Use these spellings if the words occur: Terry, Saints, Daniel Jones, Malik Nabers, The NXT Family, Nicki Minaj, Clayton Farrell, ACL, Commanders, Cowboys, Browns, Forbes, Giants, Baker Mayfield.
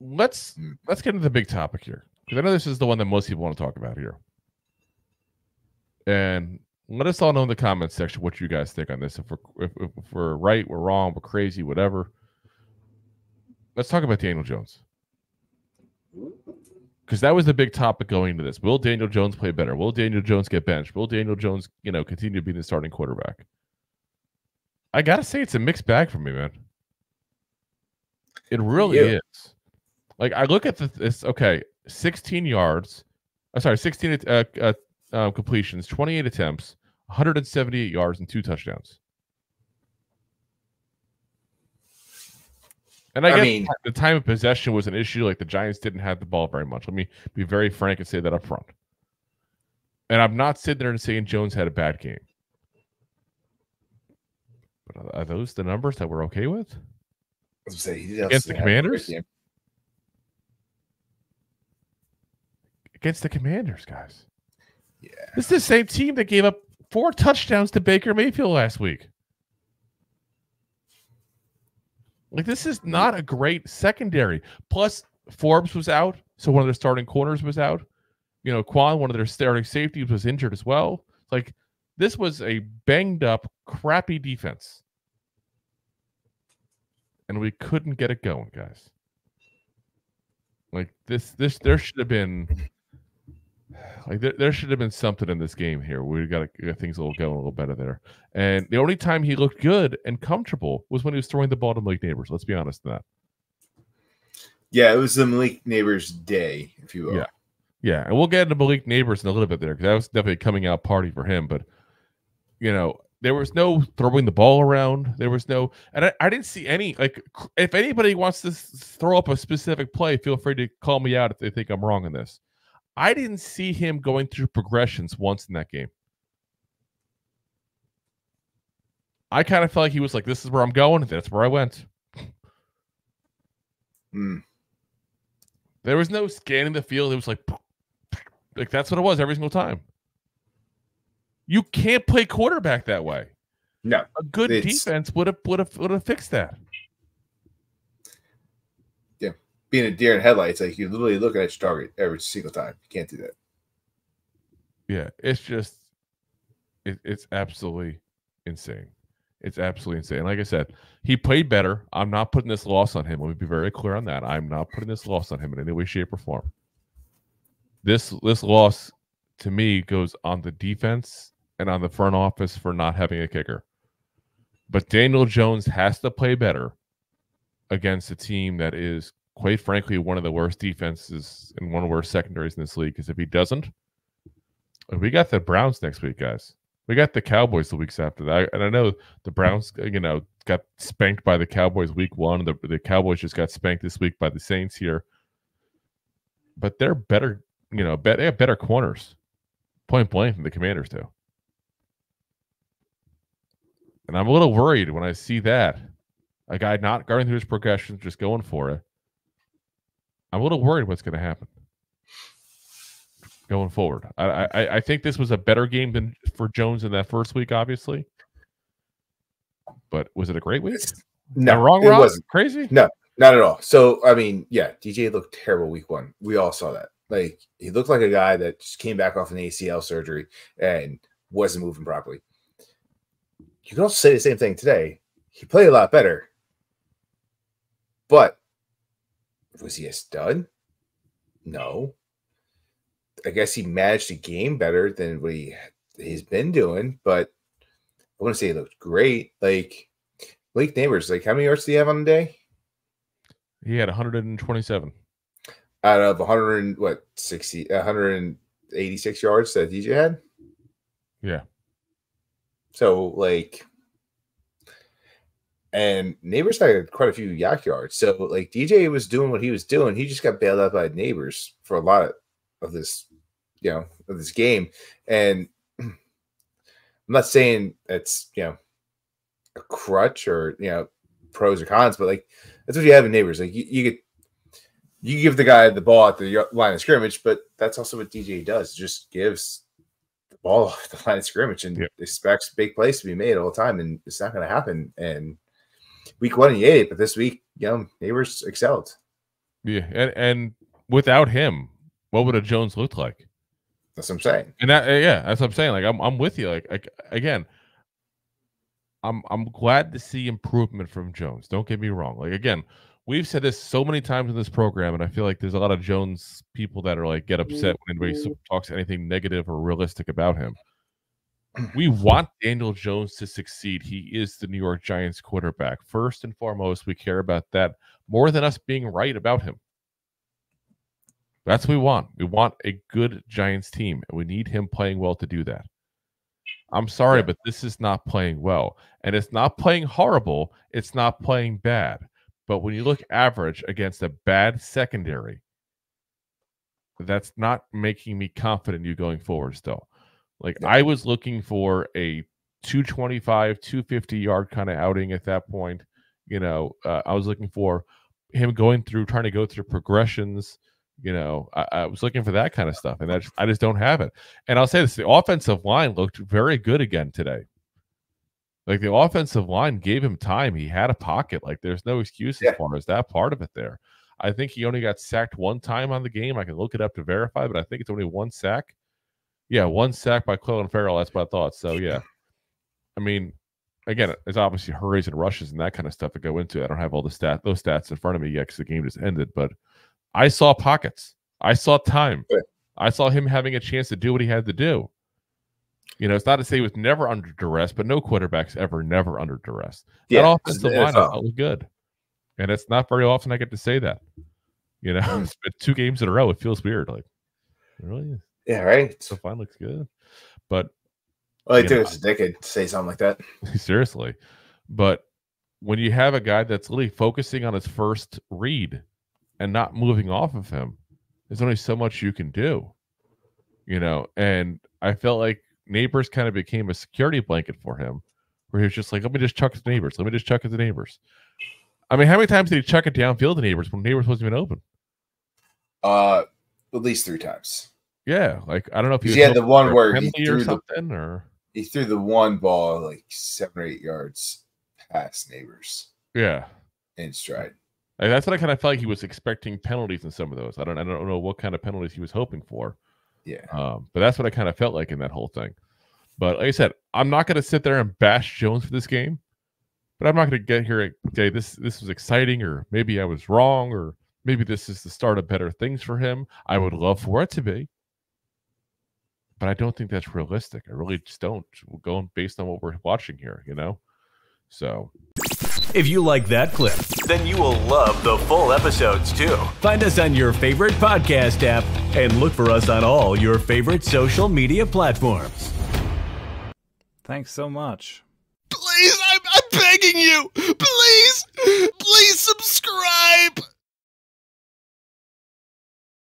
Let's get into the big topic here, because I know this is the one that most people want to talk about here. And let us all know in the comments section what you guys think on this. If we're right, we're wrong, we're crazy, whatever. Let's talk about Daniel Jones, because that was the big topic going into this. Will Daniel Jones play better? Will Daniel Jones get benched? Will Daniel Jones, you know, continue to be the starting quarterback? I gotta say, it's a mixed bag for me, man. It really is. Like, I look at this. Okay, 16 yards. I'm sorry, 16 completions, 28 attempts, 178 yards, and 2 touchdowns. And I guess mean, the time of possession was an issue. Like, the Giants didn't have the ball very much. Let me be very frank and say that up front. And I'm not sitting there and saying Jones had a bad game. But are those the numbers that we're okay with? I was going to say, against the Commanders? Against the Commanders, guys. Yeah. This is the same team that gave up 4 touchdowns to Baker Mayfield last week. Like, this is not a great secondary. Plus, Forbes was out, so one of their starting corners was out. You know, Quan, one of their starting safeties, was injured as well. Like, this was a banged-up, crappy defense. And we couldn't get it going, guys. Like, this there should have been... Like, there should have been something in this game here. We got to get things going a little better there. And the only time he looked good and comfortable was when he was throwing the ball to Malik Nabers. Let's be honest in that. Yeah, it was the Malik Nabers day, if you will. Yeah, and we'll get into Malik Nabers in a little bit there, because that was definitely a coming out party for him. But, you know, there was no throwing the ball around. There was no – and I didn't see any – like, if anybody wants to throw up a specific play, feel free to call me out if they think I'm wrong in this. I didn't see him going through progressions once in that game. I kind of felt like he was like, this is where I'm going. That's where I went. There was no scanning the field. It was like that's what it was every single time. You can't play quarterback that way. No. A good defense would have fixed that. Being a deer in headlights, like, you literally look at your target every single time. You can't do that. Yeah, it's just, it's absolutely insane. It's absolutely insane. Like I said, he played better. I'm not putting this loss on him. Let me be very clear on that. I'm not putting this loss on him in any way, shape, or form. This loss, to me, goes on the defense and on the front office for not having a kicker. But Daniel Jones has to play better against a team that is, quite frankly, one of the worst defenses and one of the worst secondaries in this league. Because if he doesn't, we got the Browns next week, guys. We got the Cowboys the weeks after that. And I know the Browns, you know, got spanked by the Cowboys week 1. The Cowboys just got spanked this week by the Saints here. But they're better, you know, they have better corners, point blank, than the Commanders do. And I'm a little worried when I see that. A guy not guarding through his progressions, just going for it. I'm a little worried what's going to happen going forward. I think this was a better game than for Jones in that first week, obviously. But was it a great week? No, it wasn't. Crazy? No, not at all. So, I mean, yeah, DJ looked terrible week 1. We all saw that. Like, he looked like a guy that just came back off an ACL surgery and wasn't moving properly. You can also say the same thing today. He played a lot better. But was he a stud? No. I guess he managed the game better than what he's been doing, but I want to say he looked great. Like, Malik Nabers, like, how many yards do you have on the day? He had 127. Out of 186 yards that DJ had? Yeah. So, like... And Nabers had quite a few yak yards. So, like, DJ was doing what he was doing. He just got bailed out by Nabers for a lot of this, you know, of this game. And I'm not saying it's, you know, a crutch or, you know, pros or cons, but, like, that's what you have in Nabers. Like, you give the guy the ball at the line of scrimmage, but that's also what DJ does. It just gives the ball at the line of scrimmage and expects big plays to be made all the time. And it's not going to happen. And week 1 he ate it, but this week, you know, Nabers excelled. Yeah, and without him, what would a Jones look like? That's what I'm saying. And that's what I'm saying. Like I'm with you. Like again, I'm glad to see improvement from Jones. Don't get me wrong. Like again, we've said this so many times in this program, and I feel like there's a lot of Jones people that are like get upset when anybody talks anything negative or realistic about him. We want Daniel Jones to succeed. He is the New York Giants quarterback. First and foremost, we care about that more than us being right about him. That's what we want. We want a good Giants team, and we need him playing well to do that. I'm sorry, but this is not playing well. And it's not playing horrible. It's not playing bad. But when you look average against a bad secondary, that's not making me confident in you going forward still. Like I was looking for a 225, 250 yard kind of outing at that point. You know, I was looking for him trying to go through progressions. You know, I was looking for that kind of stuff, and I just don't have it. And I'll say this: the offensive line looked very good again today. Like the offensive line gave him time; he had a pocket. Like there's no excuse as far as that part of it. There, I think he only got sacked one time on the game. I can look it up to verify, but I think it's only one sack. Yeah, one sack by Clayton Farrell. That's my thought. So, yeah. I mean, again, there's obviously hurries and rushes and that kind of stuff that go into it. I don't have all the those stats in front of me yet because the game just ended. But I saw pockets. I saw time. I saw him having a chance to do what he had to do. You know, it's not to say he was never under duress, but no quarterback's ever never under duress. Yeah, that offensive line is good. And it's not very often I get to say that. You know, it's been two games in a row. It feels weird. Like, it really is. Yeah, right. So fine, looks good, but well, they could say something like that. Seriously, but when you have a guy that's really focusing on his first read and not moving off of him, there's only so much you can do, you know. And I felt like Nabers kind of became a security blanket for him, where he was just like, "Let me just chuck it to Nabers. Let me just chuck it to Nabers." I mean, how many times did he chuck it downfield to Nabers when Nabers wasn't even open? At least 3 times. Yeah, like I don't know if he had the one where he threw something, or he threw the one ball like 7 or 8 yards past Nabers. Yeah, in stride. Like, that's what I kind of felt like he was expecting penalties in some of those. I don't know what kind of penalties he was hoping for. Yeah, but that's what I kind of felt like in that whole thing. But like I said, I'm not going to sit there and bash Jones for this game. But I'm not going to get here and say this was exciting, or maybe I was wrong, or maybe this is the start of better things for him. I would love for it to be. But I don't think that's realistic. I really just don't. We're going based on what we're watching here, you know? So. If you like that clip, then you will love the full episodes too. Find us on your favorite podcast app and look for us on all your favorite social media platforms. Thanks so much. Please, I'm begging you. Please.